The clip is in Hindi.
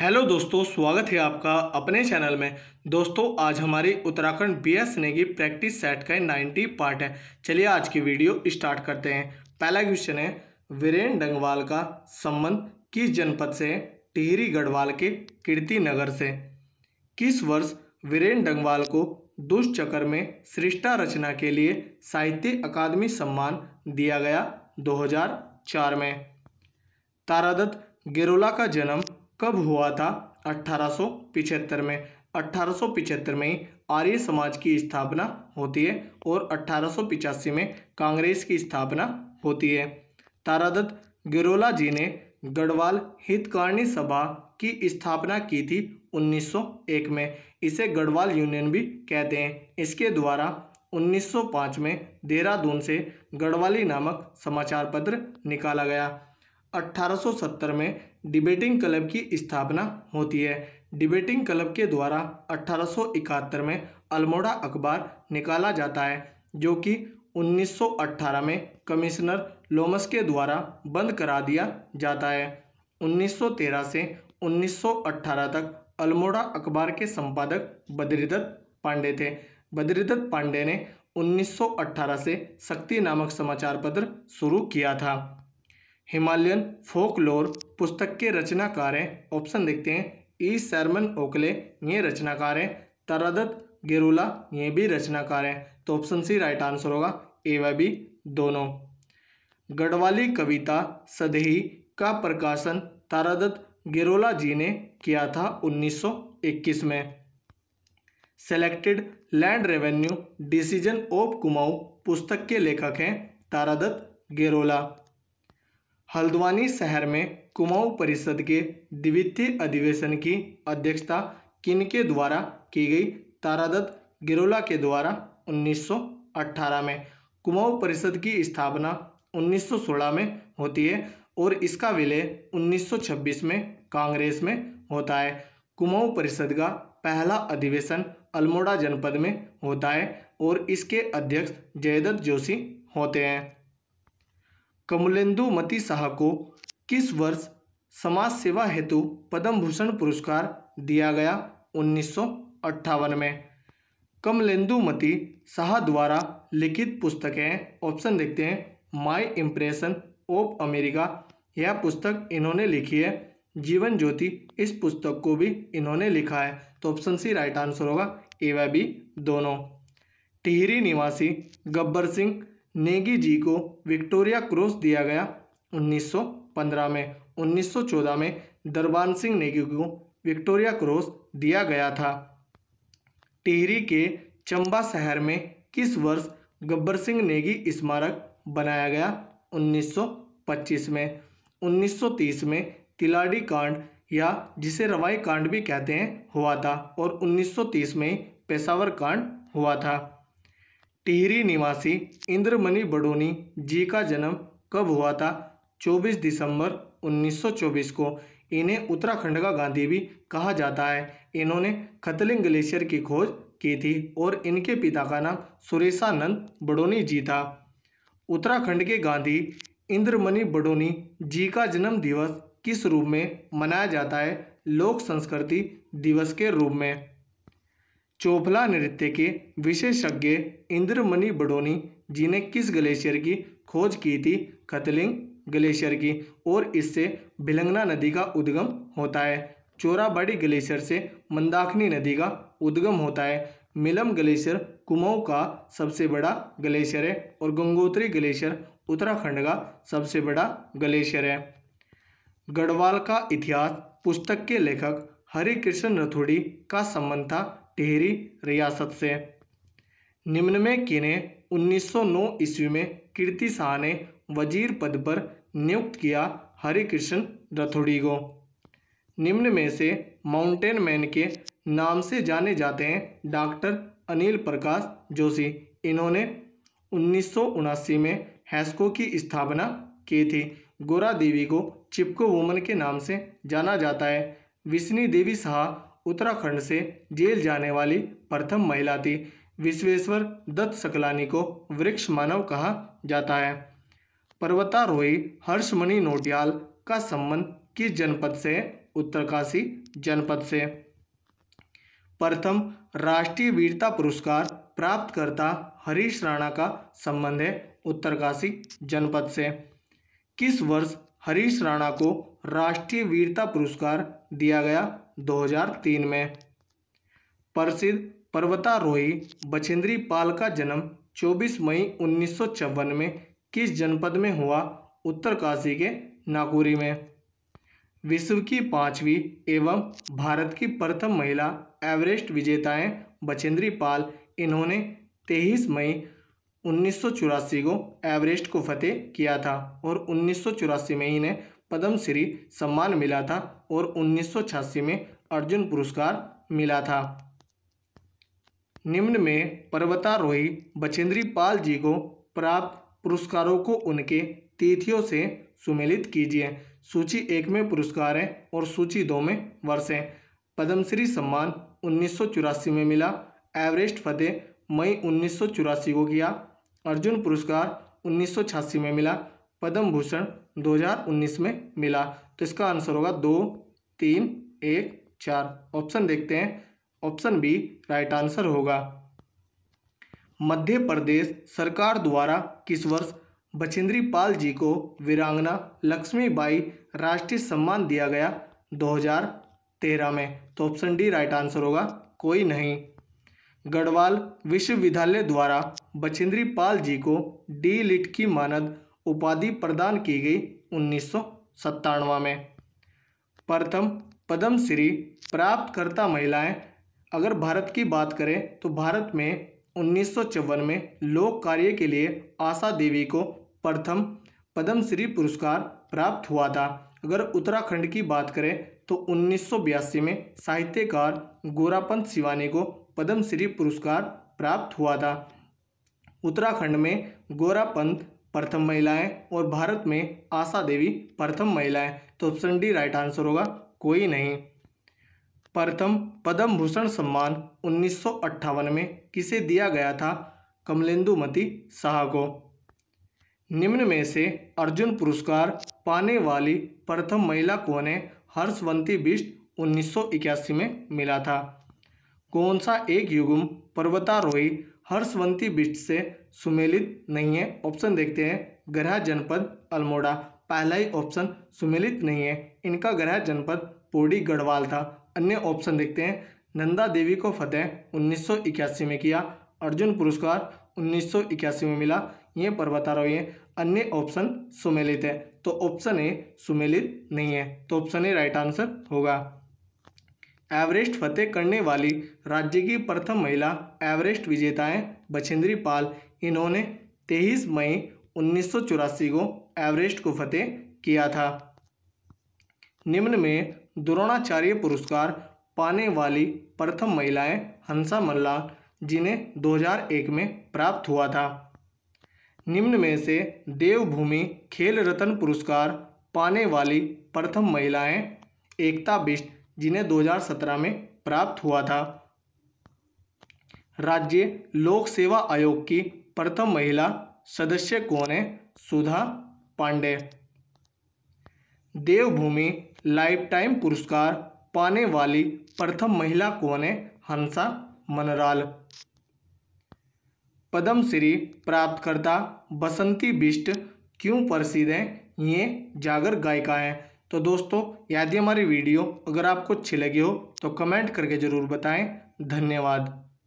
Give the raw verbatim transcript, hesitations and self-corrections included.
हेलो दोस्तों, स्वागत है आपका अपने चैनल में। दोस्तों आज हमारी Uttarakhand B S Negi practice set का नाइन्टी पार्ट है। चलिए आज की वीडियो स्टार्ट करते हैं। पहला क्वेश्चन है, वीरेंद्र डंगवाल का संबंध किस जनपद से है? टिहरी गढ़वाल के कीर्ति नगर से। किस वर्ष वीरेंद्र डंगवाल को दुष्चक्र में श्रेष्ठा रचना के लिए साहित्य अकादमी सम्मान दिया गया? दो हज़ार चार में। तारा दत्त गैरोला का जन्म कब हुआ था? अठारह सौ पचहत्तर में। अठारह सौ पचहत्तर में ही आर्य समाज की स्थापना होती है और अठारह सौ पचासी में कांग्रेस की स्थापना होती है। तारा दत्त गैरोला जी ने गढ़वाल हितकारिणी सभा की स्थापना की थी उन्नीस सौ एक में। इसे गढ़वाल यूनियन भी कहते हैं। इसके द्वारा उन्नीस सौ पाँच में देहरादून से गढ़वाली नामक समाचार पत्र निकाला गया। अठारह सौ सत्तर में डिबेटिंग क्लब की स्थापना होती है। डिबेटिंग क्लब के द्वारा अठारह सौ इकहत्तर में अल्मोड़ा अखबार निकाला जाता है, जो कि उन्नीस सौ अठारह में कमिश्नर लोमस के द्वारा बंद करा दिया जाता है। उन्नीस सौ तेरह से उन्नीस सौ अठारह तक अल्मोड़ा अखबार के संपादक बद्री दत्त पांडे थे। बद्री दत्त पांडे ने उन्नीस सौ अठारह से शक्ति नामक समाचार पत्र शुरू किया था। हिमालयन फोक लोर पुस्तक के रचनाकार हैं। ऑप्शन देखते हैं, ई सरमन ओकले ये रचनाकार हैं। तारा दत्त गैरोला ये भी रचनाकार हैं। तो ऑप्शन सी राइट आंसर होगा, ए व बी दोनों। गढ़वाली कविता सदेही का प्रकाशन तारा दत्त गैरोला जी ने किया था उन्नीस सौ इक्कीस में। Selected land revenue decision of Kumaon पुस्तक के लेखक हैं तारा दत्त गैरोला। हल्द्वानी शहर में कुमाऊं परिषद के द्वितीय अधिवेशन की अध्यक्षता किनके द्वारा की गई? तारा दत्त गैरोला के द्वारा उन्नीस सौ अठारह में। कुमाऊं परिषद की स्थापना उन्नीस सौ सोलह में होती है और इसका विलय उन्नीस सौ छब्बीस में कांग्रेस में होता है। कुमाऊं परिषद का पहला अधिवेशन अल्मोड़ा जनपद में होता है और इसके अध्यक्ष जयदत्त जोशी होते हैं। कमलेंदुमती शाह को किस वर्ष समाज सेवा हेतु पद्म भूषण पुरस्कार दिया गया? उन्नीस सौ अट्ठावन में। कमलेंदुमती शाह द्वारा लिखित पुस्तकें हैं। ऑप्शन देखते हैं, माय इम्प्रेशन ऑफ अमेरिका यह पुस्तक इन्होंने लिखी है। जीवन ज्योति इस पुस्तक को भी इन्होंने लिखा है। तो ऑप्शन सी राइट आंसर होगा, ए व बी दोनों। टिहरी निवासी गब्बर सिंह नेगी जी को विक्टोरिया क्रॉस दिया गया उन्नीस सौ पंद्रह में। उन्नीस सौ चौदह में दरबान सिंह नेगी को विक्टोरिया क्रॉस दिया गया था। टिहरी के चंबा शहर में किस वर्ष गब्बर सिंह नेगी स्मारक बनाया गया? उन्नीस सौ पच्चीस में। उन्नीस सौ तीस में तिलाड़ी कांड या जिसे रवाई कांड भी कहते हैं हुआ था और उन्नीस सौ तीस में पेशावर कांड हुआ था। टिहरी निवासी इंद्रमणि बडोनी जी का जन्म कब हुआ था? चौबीस दिसंबर उन्नीस सौ चौबीस को। इन्हें उत्तराखंड का गांधी भी कहा जाता है। इन्होंने खतलिंग ग्लेशियर की खोज की थी और इनके पिता का नाम सुरेशानंद बडोनी जी था। उत्तराखंड के गांधी इंद्रमणि बडोनी जी का जन्म दिवस किस रूप में मनाया जाता है? लोक संस्कृति दिवस के रूप में। चोफला नृत्य के विशेषज्ञ इंद्रमणि बडोनी जी ने किस ग्लेशियर की खोज की थी? खतलिंग ग्लेशियर की, और इससे भिलंगना नदी का उद्गम होता है। चोराबाड़ी ग्लेशियर से मंदाकिनी नदी का उद्गम होता है। मिलम ग्लेशियर कुमाऊं का सबसे बड़ा ग्लेशियर है और गंगोत्री ग्लेशियर उत्तराखंड का सबसे बड़ा ग्लेशियर है। गढ़वाल का इतिहास पुस्तक के लेखक हरि कृष्ण नथोड़ी का संबंध था टिहरी रियासत से। निम्न में किन्हें उन्नीस सौ नौ ईस्वी में कीर्ति शाह ने वजीर पद पर नियुक्त किया? हरि कृष्ण नथोड़ी को। निम्न में से माउंटेन मैन के नाम से जाने जाते हैं डॉक्टर अनिल प्रकाश जोशी। इन्होंने उन्नीस सौ उनासी में हैस्को की स्थापना की थी। गोरा देवी को चिपको वुमन के नाम से जाना जाता है। विष्णु देवी शाह उत्तराखंड से जेल जाने वाली प्रथम महिला थी। विश्वेश्वर दत्त सकलानी को वृक्ष मानव कहा जाता है। पर्वतारोही हर्षमणि नोटियाल का संबंध किस जनपद से? उत्तरकाशी जनपद से। प्रथम राष्ट्रीय वीरता पुरस्कार प्राप्तकर्ता हरीश राणा का संबंध है उत्तरकाशी जनपद से। किस वर्ष हरीश राणा को राष्ट्रीय वीरता पुरस्कार दिया गया? दो हज़ार तीन में। प्रसिद्ध पर्वतारोही बछेंद्री पाल का जन्म चौबीस मई उन्नीस सौ चौवन में किस जनपद में हुआ? उत्तरकाशी के नागौरी में। विश्व की पांचवी एवं भारत की प्रथम महिला एवरेस्ट विजेताएं बछेंद्री पाल, इन्होंने तेईस मई उन्नीस सौ चौरासी को एवरेस्ट को फतेह किया था और उन्नीस सौ चौरासी में इन्हें पद्म श्री सम्मान मिला था और उन्नीस सौ छियासी में अर्जुन पुरस्कार मिला था। निम्न में पर्वतारोही बछेंद्री पाल जी को प्राप्त पुरस्कारों को उनके तिथियों से सुमेलित कीजिए। सूची एक में पुरस्कार हैं और सूची दो में वर्ष हैं। पद्मश्री सम्मान उन्नीस सौ चौरासी में मिला, एवरेस्ट फतेह मई उन्नीस सौ चौरासी को किया, अर्जुन पुरस्कार उन्नीस सौ छियासी में मिला, पद्म भूषण दो हज़ार उन्नीस में मिला। तो इसका आंसर होगा दो, तीन, एक, चार। ऑप्शन देखते हैं, ऑप्शन बी राइट आंसर होगा। मध्य प्रदेश सरकार द्वारा किस वर्ष बछेंद्री पाल जी को वीरांगना लक्ष्मीबाई राष्ट्रीय सम्मान दिया गया? दो हज़ार तेरह में। तो ऑप्शन डी राइट आंसर होगा, कोई नहीं। गढ़वाल विश्वविद्यालय द्वारा बछेंद्री पाल जी को डी लिट की मानद उपाधि प्रदान की गई उन्नीस सौ सत्तानवे में। प्रथम पद्मश्री प्राप्तकर्ता महिलाएं, अगर भारत की बात करें तो भारत में उन्नीस सौ चौवन में लोक कार्य के लिए आशा देवी को प्रथम पद्मश्री पुरस्कार प्राप्त हुआ था। अगर उत्तराखंड की बात करें तो उन्नीस सौ बयासी में साहित्यकार गोरापंत शिवानी को पद्मश्री पुरस्कार प्राप्त हुआ था। उत्तराखंड में गोरापंत प्रथम महिलाएं और भारत में आशा देवी प्रथम महिलाएं। तो ऑप्शन डी राइट आंसर होगा, कोई नहीं। प्रथम पद्म भूषण सम्मान उन्नीस सौ अट्ठावन में किसे दिया गया था? कमलेंदुमती शाह को। निम्न में से अर्जुन पुरस्कार पाने वाली प्रथम महिला कौन है? हर्षवंती बिष्ट उन्नीस सौ इक्यासी में मिला था। कौन सा एक युगम पर्वतारोही हर्षवंती बिष्ट से सुमेलित नहीं है? ऑप्शन देखते हैं, गढ़ा जनपद अल्मोड़ा। पहला ही ऑप्शन सुमेलित नहीं है, इनका गढ़ा जनपद पौड़ी गढ़वाल था। अन्य ऑप्शन देखते हैं, नंदा देवी को फतेह उन्नीस सौ इक्यासी में किया, अर्जुन पुरस्कार उन्नीस सौ इक्यासी में मिला, ये पर्वतारोही है। अन्य ऑप्शन सुमेलित है, तो ऑप्शन ए सुमेलित नहीं है, तो ऑप्शन ए राइट आंसर होगा। एवरेस्ट फतेह करने वाली राज्य की प्रथम महिला एवरेस्ट विजेताएं बछेंद्री पाल, इन्होंने तेईस मई उन्नीस सौ चौरासी को एवरेस्ट को फतेह किया था। निम्न में द्रोणाचार्य पुरस्कार पाने वाली प्रथम महिलाएं हंसा मल्लान, जिन्हें दो हज़ार एक में प्राप्त हुआ था। निम्न में से देवभूमि खेल रत्न पुरस्कार पाने वाली प्रथम महिलाएं एकता बिष्ट, जिन्हें दो हज़ार सत्रह में प्राप्त हुआ था। राज्य लोक सेवा आयोग की प्रथम महिला सदस्य कौन है? सुधा पांडे। देवभूमि लाइफ टाइम पुरस्कार पाने वाली प्रथम महिला कौन है? हंसा मनराल। पद्मश्री प्राप्तकर्ता बसंती बिष्ट क्यों प्रसिद्ध हैं? ये जागर गायिका हैं। तो दोस्तों, यदि हमारी वीडियो अगर आपको अच्छी लगी हो तो कमेंट करके ज़रूर बताएं। धन्यवाद।